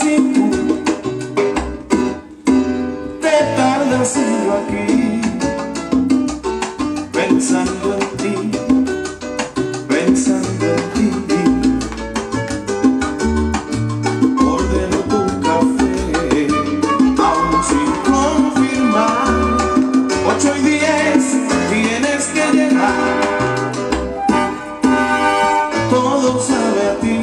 si tú te tardas y yo aquí pensando en ti, pensando en ti. Ordeno tu café, aún sin confirmar. 8:10 tienes que llegar. Todo sabe a ti.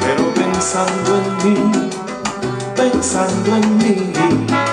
Pero pensando en mí, pensando en mí.